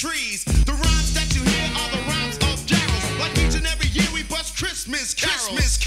trees. The rhymes that you hear are the rhymes of carols. Like each and every year we bust Christmas carols.